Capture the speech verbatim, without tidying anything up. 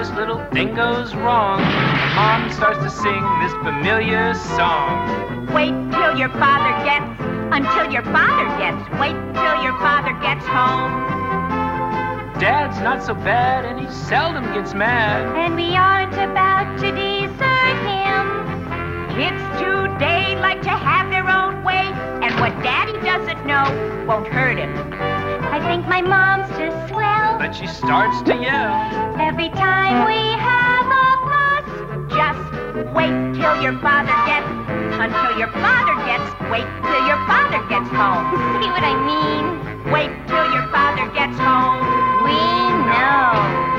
this little thing goes wrong, Mom starts to sing this familiar song. Wait till your father gets, until your father gets, wait till your father gets home. Dad's not so bad and he seldom gets mad, and we aren't about to desert him. Kids today like to have their own way, and what Daddy doesn't know won't hurt him. I think my mom's just swell, but she starts to yell every time we have a fuss. Just wait till your father gets, until your father gets, wait till your father gets home. See what I mean? Wait till your father gets home. We know.